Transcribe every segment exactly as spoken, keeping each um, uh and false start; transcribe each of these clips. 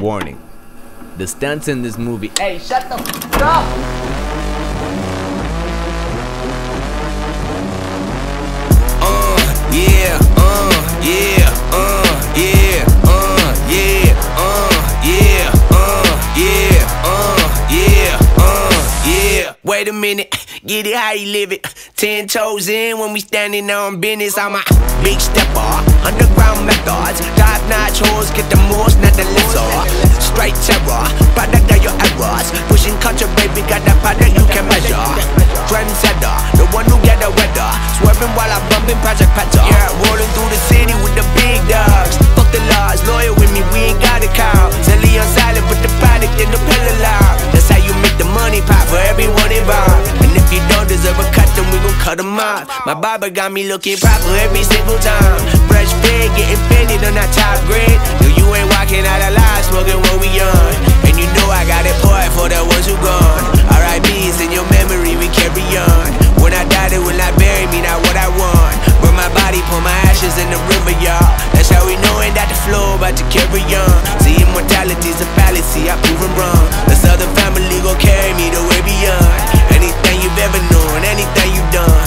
Warning, the stunts in this movie— Hey, shut the f*** up! Wait a minute, get it how you live it. Ten toes in when we standing on business. I'm a big stepper, underground methods. Top notch hoes, get the most, not the lesser. Straight terror, product of your errors. Pushing culture, baby, got that product you can measure. Trendsetter, the one who get the weather. Swerving while I'm bumping Project Pat. Yeah, rolling through the city with the big dogs. Fuck the laws, lawyer with me, we ain't got a call. Silly on silent, put the product in the pillow loud. That's how you make the money pop for everyone involved. And if you don't deserve a cut, then we gon' cut them off. My barber got me looking proper every single time. Fresh fade, getting fitted on that top grade. No, you ain't walking out alive, smoking what we on. And you know I got it poured for the ones who gone. R I P is in your memory, we carry on. When I die, they will not bury me, not what I want. Burn my body, pour my ashes in the river, y'all. That's how we know, ain't that the flow, about to carry on. See, immortality's a fallacy, I prove 'em wrong. This other family gon' carry me the way beyond. Anything you've ever known, anything you've done.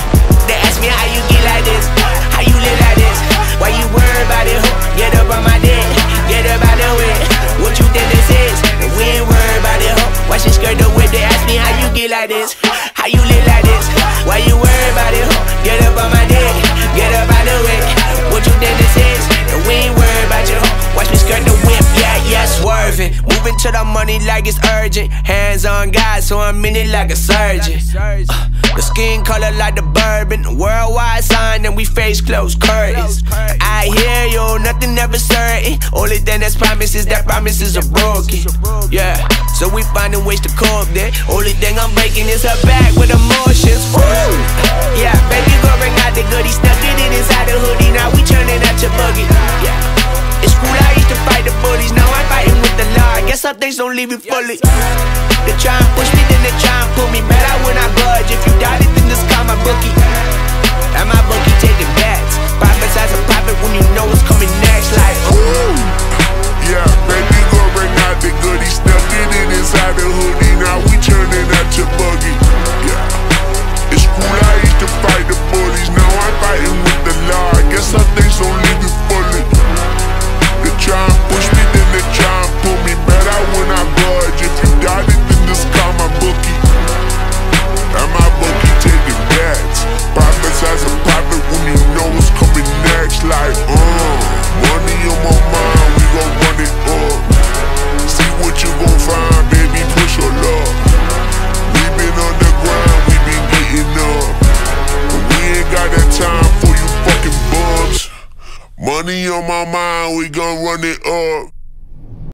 They ask me how you get like this, how you live like this. Why you worry about it, ho? Get up on my dick, get up out the way. What you think this is? And we ain't worry about it, ho. Why she skirt the whip? They ask me how you get like this, how you live like this. Why you worry about it, ho? Get up on my dick, get up out the way. What you think this is? And we ain't worry about you, ho. Watch me skirt the whip, yeah, yeah, swerving. Moving to the money like it's urgent. Hands on God, so I'm in it like a surgeon. Uh, the skin color like the bourbon. Worldwide sign, and we face close curtains. I hear you, nothing ever certain. Only thing that's promised is that promises are broken. Yeah, so we finding ways to cope that. Only thing I'm breaking is her back with emotions. Ooh. Yeah, baby, go bring out the goodie. Stuck it inside the hoodie, now we turning out your buggy. Yeah. It's cool, I used to fight the bullies, now I'm fighting with the law. I guess some things don't leave you fully. They try and push me, then they try and pull me. Mad out when I budge, if you doubt it, then just call my bookie. And my bookie taking bets. Profits as a profit when you know what's coming next. Like, ooh. Yeah, baby, go bring out the goodie. Stuck it in inside the hoodie, now we turning out your buggy. Yeah. It's cool, I used to fight the bullies, now I'm fighting with the law. I guess some things don't leave you fully. They try and push me, then they try and pull me. Better when I budge. If you doubt it, then just call my bookie. And my bookie taking bets. Profits as a profit when you know what's coming next. Like, uh, money on my mind, we gon' run it up. See what you gon' find, baby, push your luck. We been on the ground, we been getting up. But we ain't got that time for you fucking bums. Money on my mind, we gon' run it up.